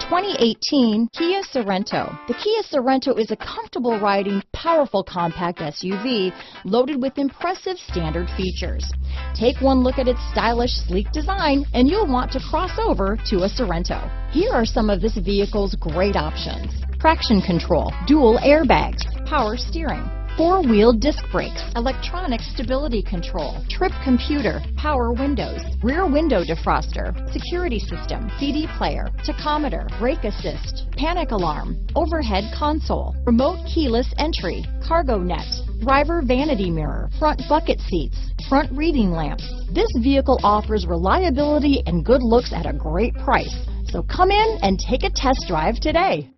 2018 Kia Sorento. The Kia Sorento is a comfortable riding, powerful compact SUV loaded with impressive standard features. Take one look at its stylish, sleek design and you'll want to cross over to a Sorento. Here are some of this vehicle's great options: traction control, dual airbags, power steering, four-wheel disc brakes, electronic stability control, trip computer, power windows, rear window defroster, security system, CD player, tachometer, brake assist, panic alarm, overhead console, remote keyless entry, cargo net, driver vanity mirror, front bucket seats, front reading lamps. This vehicle offers reliability and good looks at a great price. So come in and take a test drive today.